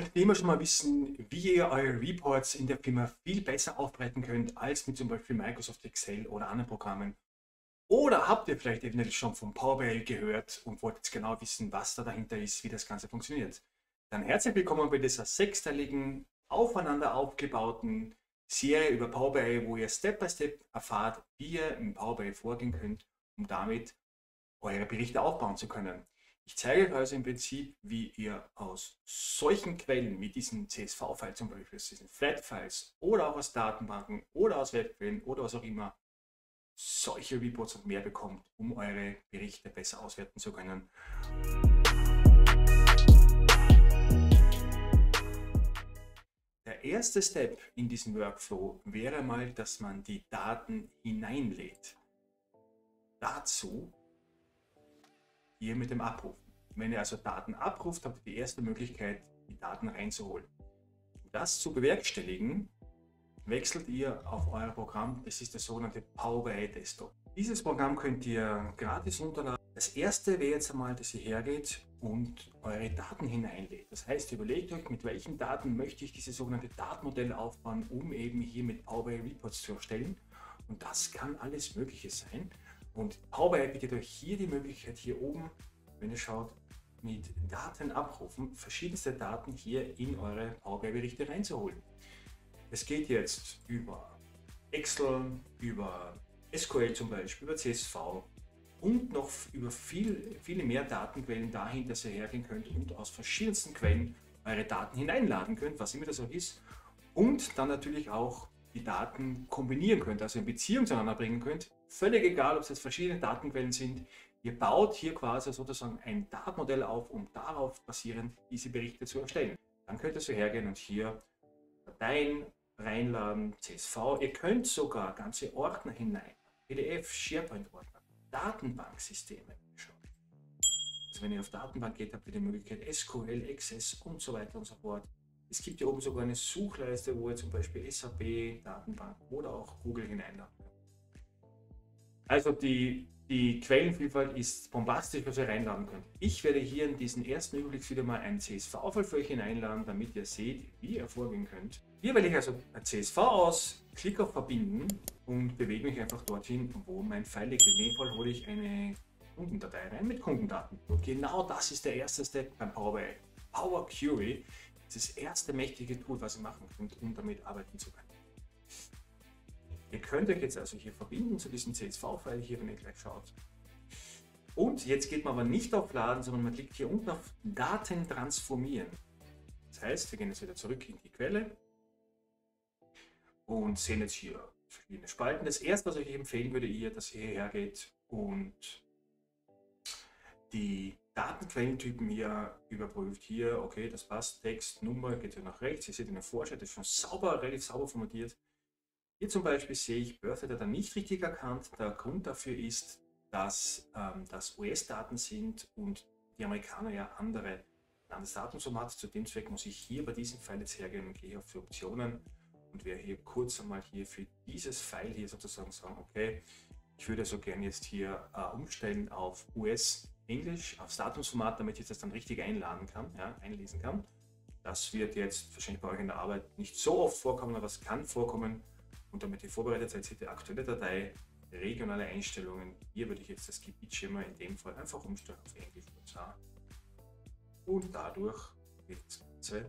Solltet ihr immer schon mal wissen, wie ihr eure Reports in der Firma viel besser aufbereiten könnt, als mit zum Beispiel Microsoft Excel oder anderen Programmen? Oder habt ihr vielleicht eventuell schon von Power BI gehört und wollt jetzt genau wissen, was da dahinter ist, wie das Ganze funktioniert? Dann herzlich willkommen bei dieser sechsteiligen, aufeinander aufgebauten Serie über Power BI, wo ihr Step by Step erfahrt, wie ihr im Power BI vorgehen könnt, um damit eure Berichte aufbauen zu können. Ich zeige euch also im Prinzip, wie ihr aus solchen Quellen, wie diesen CSV-File zum Beispiel, diesen Flat-Files oder auch aus Datenbanken oder aus Webquellen oder was auch immer, solche Reports und mehr bekommt, um eure Berichte besser auswerten zu können. Der erste Step in diesem Workflow wäre mal, dass man die Daten hineinlädt. Dazu hier mit dem Abrufen. Wenn ihr also Daten abruft, habt ihr die erste Möglichkeit, die Daten reinzuholen. Um das zu bewerkstelligen, wechselt ihr auf euer Programm. Das ist das sogenannte Power BI Desktop. Dieses Programm könnt ihr gratis runterladen. Das erste wäre jetzt einmal, dass ihr hergeht und eure Daten hineinlädt. Das heißt, überlegt euch, mit welchen Daten möchte ich diese sogenannte Datenmodelle aufbauen, um eben hier mit Power BI Reports zu erstellen. Und das kann alles Mögliche sein. Und Power BI bietet euch hier die Möglichkeit, hier oben, wenn ihr schaut, mit Daten abrufen, verschiedenste Daten hier in eure Power BI Berichte reinzuholen. Es geht jetzt über Excel, über SQL zum Beispiel, über CSV und noch über viele mehr Datenquellen dahin, dass ihr hergehen könnt und aus verschiedensten Quellen eure Daten hineinladen könnt, was immer das auch ist. Und dann natürlich auch die Daten kombinieren könnt, also in Beziehung zueinander bringen könnt. Völlig egal, ob es jetzt verschiedene Datenquellen sind. Ihr baut hier quasi sozusagen ein Datenmodell auf, um darauf basierend diese Berichte zu erstellen. Dann könnt ihr so hergehen und hier Dateien reinladen, CSV. Ihr könnt sogar ganze Ordner hinein, PDF, SharePoint-Ordner, Datenbanksysteme. Also wenn ihr auf Datenbank geht, habt ihr die Möglichkeit SQL, Access und so weiter und so fort. Es gibt hier oben sogar eine Suchleiste, wo ihr zum Beispiel SAP, Datenbank oder auch Google hineinladen könnt. Also die Quellenvielfalt ist bombastisch, was ihr reinladen könnt. Ich werde hier in diesen ersten Überblick wieder mal einen CSV-File für euch hineinladen, damit ihr seht, wie ihr vorgehen könnt. Hier wähle ich also ein CSV aus, klicke auf Verbinden und bewege mich einfach dorthin, wo mein File liegt. In dem Fall hole ich eine Kundendatei rein mit Kundendaten. Und genau das ist der erste Step beim Power BI. Power Query ist das erste mächtige Tool, was ihr machen könnt, um damit arbeiten zu können. Ihr könnt euch jetzt also hier verbinden zu diesem CSV-File hier, wenn ihr gleich schaut. Und jetzt geht man aber nicht auf Laden, sondern man klickt hier unten auf Daten transformieren. Das heißt, wir gehen jetzt wieder zurück in die Quelle und sehen jetzt hier verschiedene Spalten. Das erste, was ich euch empfehlen würde, dass ihr hierher geht und die Datenquellentypen hier überprüft. Hier, okay, das passt, Text, Nummer, geht hier nach rechts. Ihr seht in der Vorschau, ist schon sauber, relativ sauber formatiert. Hier zum Beispiel sehe ich Birth-Data nicht richtig erkannt. Der Grund dafür ist, dass das US-Daten sind und die Amerikaner ja andere Landesdatumsformate. Zu dem Zweck muss ich hier bei diesem File jetzt hergehen und gehe auf die Optionen und werde hier kurz einmal hier für dieses File hier sozusagen sagen, okay, ich würde so gerne jetzt hier umstellen auf US-Englisch, aufs Datumsformat, damit ich das dann richtig einladen kann, ja, einlesen kann. Das wird jetzt wahrscheinlich bei euch in der Arbeit nicht so oft vorkommen, aber es kann vorkommen. Und damit ihr vorbereitet seid, seht ihr aktuelle Datei, regionale Einstellungen. Hier würde ich jetzt das Gebietsschema in dem Fall einfach umstellen auf Englisch USA. Und dadurch wird das Ganze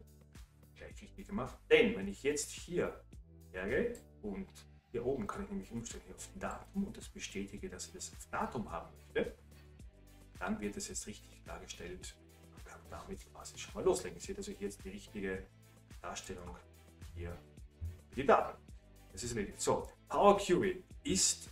gleich richtig gemacht. Denn wenn ich jetzt hier hergehe und hier oben kann ich nämlich umstellen hier auf Datum und das bestätige, dass ich das auf Datum haben möchte, dann wird es jetzt richtig dargestellt und kann damit quasi schon mal loslegen. Ihr seht also hier jetzt die richtige Darstellung hier für die Daten. Das ist richtig. So, Power Query ist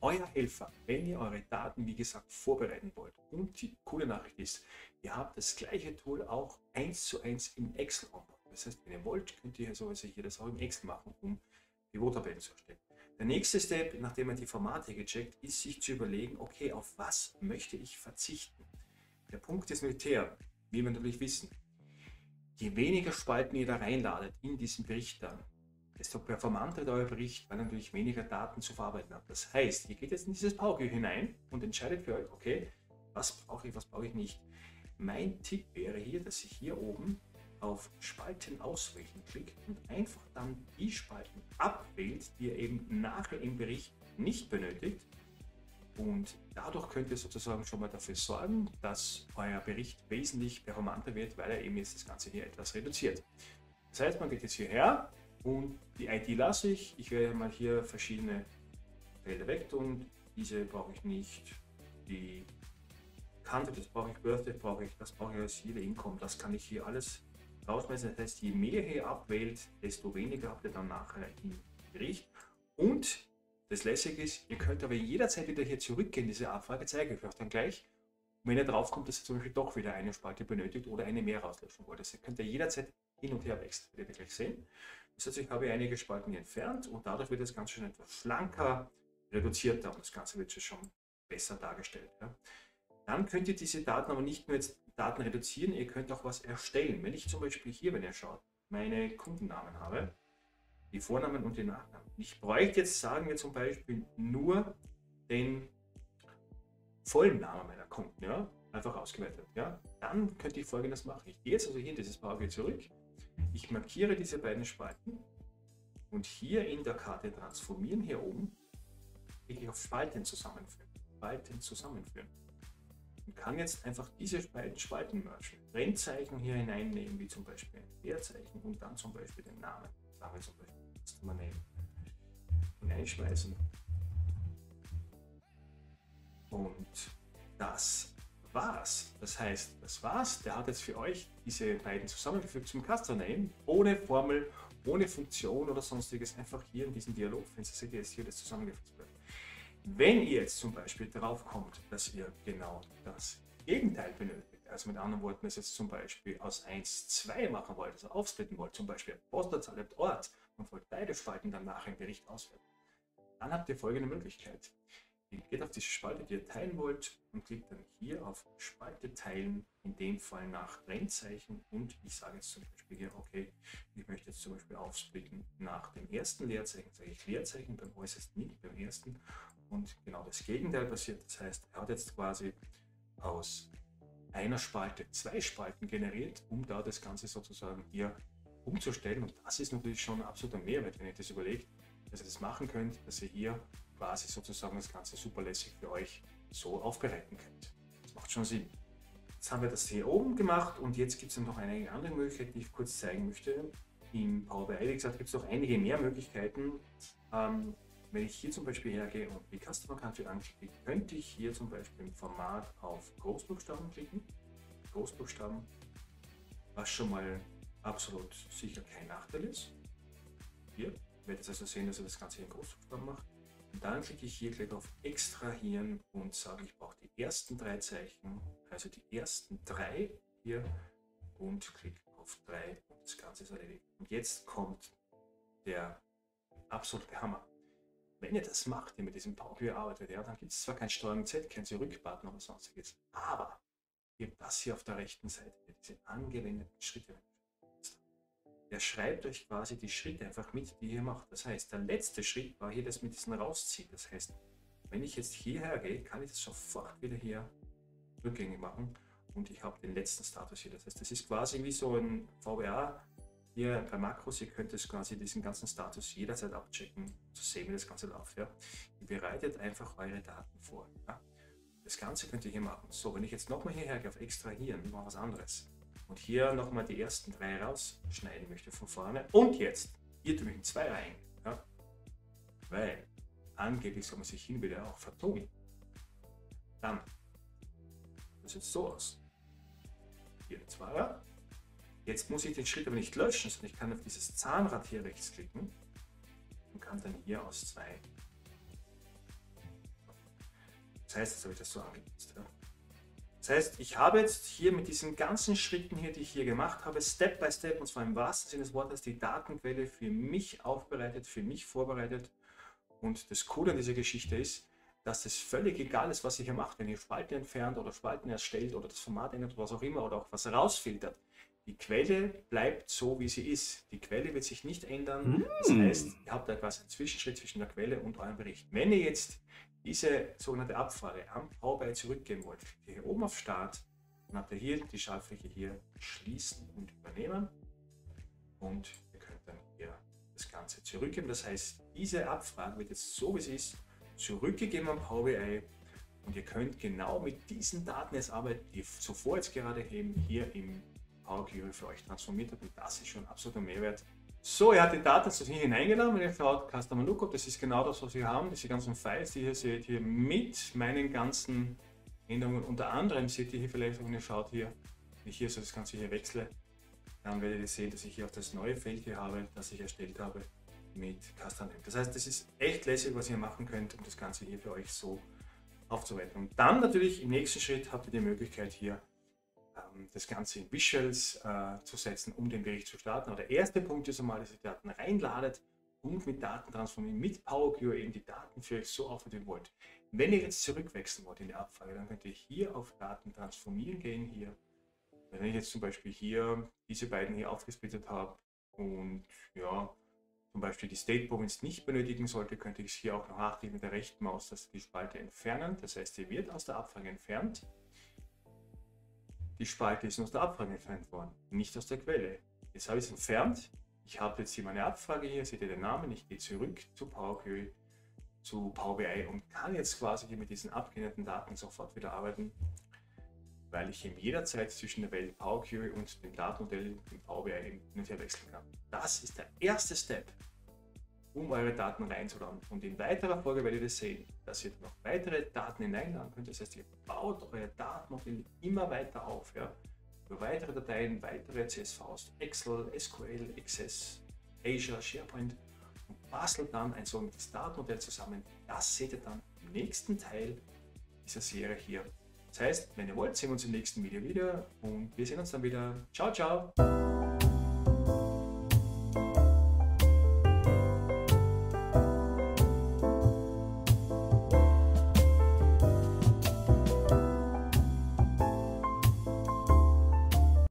euer Helfer, wenn ihr eure Daten, wie gesagt, vorbereiten wollt. Und die coole Nachricht ist, ihr habt das gleiche Tool auch 1:1 im Excel Onboard. Das heißt, wenn ihr wollt, könnt ihr sowieso hier das auch im Excel machen, um Pivot-Tabellen zu erstellen. Der nächste Step, nachdem man die Formate gecheckt, ist, sich zu überlegen, okay, auf was möchte ich verzichten? Der Punkt ist militär, wie wir natürlich wissen. Je weniger Spalten ihr da reinladet in diesen Bericht dann, desto performanter wird euer Bericht, weil natürlich weniger Daten zu verarbeiten habt. Das heißt, ihr geht jetzt in dieses Power Query hinein und entscheidet für euch, okay, was brauche ich nicht. Mein Tipp wäre hier, dass ich hier oben auf Spalten auswählen klickt und einfach dann die Spalten abwählt, die ihr eben nachher im Bericht nicht benötigt. Und dadurch könnt ihr sozusagen schon mal dafür sorgen, dass euer Bericht wesentlich performanter wird, weil er eben jetzt das Ganze hier etwas reduziert. Das heißt, man geht jetzt hierher und die ID lasse ich. Ich werde mal hier verschiedene Felder wegtun. Diese brauche ich nicht. Die Kante, das brauche ich, Birthday brauche ich, das brauche ich als jede Income. Das kann ich hier alles rausmessen. Das heißt, je mehr ihr hier abwählt, desto weniger habt ihr dann nachher im Bericht. Und das Lässige ist, ihr könnt aber jederzeit wieder hier zurückgehen, diese Abfrage zeige ich euch dann gleich. Und wenn ihr drauf kommt, dass ihr zum Beispiel doch wieder eine Spalte benötigt oder eine mehr rauslöschen wollt, das könnt ihr jederzeit hin und her wechseln, werdet ihr gleich sehen. Das heißt, ich habe einige Spalten hier entfernt und dadurch wird das Ganze schon etwas schlanker, reduzierter und das Ganze wird schon besser dargestellt. Ja. Dann könnt ihr diese Daten aber nicht nur jetzt Daten reduzieren, ihr könnt auch was erstellen. Wenn ich zum Beispiel hier, wenn ihr schaut, meine Kundennamen habe, die Vornamen und die Nachnamen. Ich bräuchte jetzt, sagen wir zum Beispiel, nur den vollen Namen meiner Kunden, ja, einfach ausgewertet. Ja, dann könnte ich Folgendes machen. Ich gehe jetzt also hier in dieses Power BI zurück. Ich markiere diese beiden Spalten und hier in der Karte transformieren, hier oben, klicke ich auf Spalten zusammenführen. Spalten zusammenführen. Und kann jetzt einfach diese beiden Spalten mergen. Trennzeichen hier hineinnehmen, wie zum Beispiel ein Leerzeichen und dann zum Beispiel den Namen. Sagen wir zum Beispiel. Das kann man nehmen. Einschmeißen. Und das war's. Das heißt, das war's. Der hat jetzt für euch diese beiden zusammengefügt zum Custom Name, ohne Formel, ohne Funktion oder sonstiges. Einfach hier in diesem Dialogfenster seht ihr jetzt hier, das zusammengefügt wird. Wenn ihr jetzt zum Beispiel drauf kommt, dass ihr genau das Gegenteil benötigt, also mit anderen Worten, dass ihr jetzt zum Beispiel aus 1, 2 machen wollt, also aufsplitten wollt, zum Beispiel Postleitzahl, Ort und wollt beide Spalten dann nachher im Bericht auswerten. Dann habt ihr folgende Möglichkeit. Ihr geht auf diese Spalte, die ihr teilen wollt und klickt dann hier auf Spalte teilen, in dem Fall nach Trennzeichen und ich sage jetzt zum Beispiel hier, okay, ich möchte jetzt zum Beispiel aufsplitten nach dem ersten Leerzeichen, sage ich Leerzeichen, beim äußersten nicht, beim ersten und genau das Gegenteil passiert. Das heißt, er hat jetzt quasi aus einer Spalte 2 Spalten generiert, um da das Ganze sozusagen hier umzustellen und das ist natürlich schon ein absoluter Mehrwert, wenn ihr das überlegt, dass ihr das machen könnt, dass ihr hier quasi sozusagen das Ganze super lässig für euch so aufbereiten könnt. Das macht schon Sinn. Jetzt haben wir das hier oben gemacht und jetzt gibt es noch einige andere Möglichkeiten, die ich kurz zeigen möchte. Im Power BI, wie gesagt, gibt es noch einige mehr Möglichkeiten. Wenn ich hier zum Beispiel hergehe und die Customer Country anklicke, könnte ich hier zum Beispiel im Format auf Großbuchstaben klicken. Großbuchstaben, was schon mal absolut sicher kein Nachteil ist. Hier. Ihr werdet also sehen, dass er das Ganze hier in Großbuchstaben macht. Und dann klicke ich hier gleich auf Extrahieren und sage, ich brauche die ersten 3 Zeichen, also die ersten 3 hier und klicke auf 3 und das Ganze ist erledigt. Und jetzt kommt der absolute Hammer. Wenn ihr das macht, ihr mit diesem Power BI arbeitet, ja, dann gibt es zwar kein Steuerung-Z, kein Zurück-Button oder sonstiges, aber ihr habt das hier auf der rechten Seite, diese angewendeten Schritte. Der schreibt euch quasi die Schritte einfach mit, die ihr macht. Das heißt, der letzte Schritt war hier das mit diesen Rausziehen. Das heißt, wenn ich jetzt hierher gehe, kann ich das sofort wieder hier rückgängig machen und ich habe den letzten Status hier. Das heißt, das ist quasi wie so ein VBA hier bei Makros. Ihr könnt das quasi diesen ganzen Status jederzeit abchecken, zu sehen, wie das Ganze läuft. Ja. Ihr bereitet einfach eure Daten vor. Ja. Das Ganze könnt ihr hier machen. So, wenn ich jetzt nochmal hierher gehe auf Extrahieren, mache was anderes. Und hier nochmal die ersten 3 rausschneiden möchte von vorne. Und jetzt, hier tue ich in 2 rein. Ja? Weil angeblich soll man sich hin wieder auch vertun. Dann, das sieht so aus. Hier in 2er. Jetzt muss ich den Schritt aber nicht löschen, sondern ich kann auf dieses Zahnrad hier rechts klicken und kann dann hier aus 2. Das heißt, jetzt habe ich das so angepasst. Ja? Das heißt, ich habe jetzt hier mit diesen ganzen Schritten hier, die ich hier gemacht habe, Step by Step, und zwar im wahrsten Sinne des Wortes, die Datenquelle für mich aufbereitet, für mich vorbereitet. Und das Coole an dieser Geschichte ist, dass es völlig egal ist, was ihr hier macht. Wenn ihr Spalten entfernt oder Spalten erstellt oder das Format ändert, was auch immer, oder auch was rausfiltert. Die Quelle bleibt so, wie sie ist. Die Quelle wird sich nicht ändern. Das heißt, ihr habt da quasi einen Zwischenschritt zwischen der Quelle und eurem Bericht. Wenn ihr jetzt diese sogenannte Abfrage am Power BI zurückgehen wollt, klickt ihr hier oben auf Start Dann habt ihr hier die Schaltfläche hier schließen und übernehmen. Und ihr könnt dann hier das Ganze zurückgeben. Das heißt, diese Abfrage wird jetzt so, wie es ist, zurückgegeben an Power BI. Und ihr könnt genau mit diesen Daten jetzt arbeiten, die ihr zuvor jetzt gerade eben hier im Power Query für euch transformiert habt. Und das ist schon ein absoluter Mehrwert. So, ihr habt die Daten jetzt hier hineingeladen. Wenn ihr schaut, Customer Lookup, das ist genau das, was wir haben. Diese ganzen Files, die ihr seht hier mit meinen ganzen Änderungen. Unter anderem seht ihr hier vielleicht, wenn ihr schaut hier, wenn ich hier so das Ganze hier wechsle, dann werdet ihr sehen, dass ich hier auch das neue Feld hier habe, das ich erstellt habe mit Customer Name. Das heißt, das ist echt lässig, was ihr machen könnt, um das Ganze hier für euch so aufzuwerten. Und dann natürlich im nächsten Schritt habt ihr die Möglichkeit hier das Ganze in Visuals zu setzen, um den Bericht zu starten. Aber der erste Punkt ist einmal, dass ihr Daten reinladet und mit Daten transformiert, mit Power Query eben die Daten für euch so aufwerten wollt. Wenn ihr jetzt zurückwechseln wollt in die Abfrage, dann könnt ihr hier auf Daten transformieren gehen. Hier, wenn ich jetzt zum Beispiel hier diese beiden hier aufgesplittet habe und ja, zum Beispiel die State Province nicht benötigen sollte, könnte ich es hier auch noch nachträglich mit der rechten Maustaste die Spalte entfernen. Das heißt, sie wird aus der Abfrage entfernt. Die Spalte ist aus der Abfrage entfernt worden, nicht aus der Quelle. Jetzt habe ich es entfernt. Ich habe jetzt hier meine Abfrage hier, seht ihr den Namen. Ich gehe zurück zu Power Query, zu Power BI und kann jetzt quasi hier mit diesen abgeänderten Daten sofort wieder arbeiten, weil ich eben jederzeit zwischen der Welt Power Query und dem Datenmodell im Power BI hin und her wechseln kann. Das ist der erste Step, um eure Daten reinzuladen. Und in weiterer Folge werdet ihr sehen, dass ihr noch weitere Daten hineinladen könnt. Das heißt, ihr baut euer Datenmodell immer weiter auf. Ja? Über weitere Dateien, weitere CSVs, Excel, SQL, Access, Azure, SharePoint und bastelt dann ein solches Datenmodell zusammen. Das seht ihr dann im nächsten Teil dieser Serie hier. Das heißt, wenn ihr wollt, sehen wir uns im nächsten Video wieder und wir sehen uns dann wieder. Ciao, ciao!